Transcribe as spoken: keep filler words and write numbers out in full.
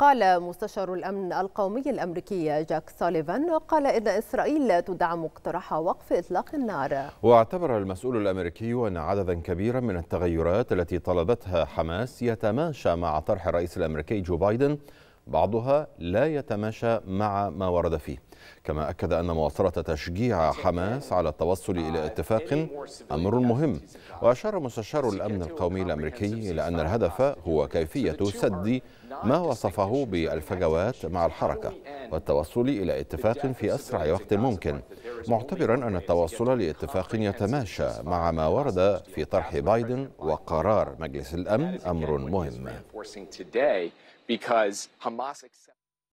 قال مستشار الأمن القومي الأمريكي جاك سوليفان قال إن إسرائيل تدعم اقتراح وقف إطلاق النار. واعتبر المسؤول الأمريكي أن عددا كبيرا من التغيرات التي طلبتها حماس يتماشى مع طرح الرئيس الأمريكي جو بايدن، بعضها لا يتماشى مع ما ورد فيه. كما أكد أن مواصلة تشجيع حماس على التوصل إلى اتفاق أمر مهم. وأشار مستشار الأمن القومي الأمريكي إلى أن الهدف هو كيفية سد ما وصفه بالفجوات مع الحركة والتوصل إلى اتفاق في أسرع وقت ممكن، معتبرا أن التوصل لاتفاق يتماشى مع ما ورد في طرح بايدن وقرار مجلس الأمن أمر مهم.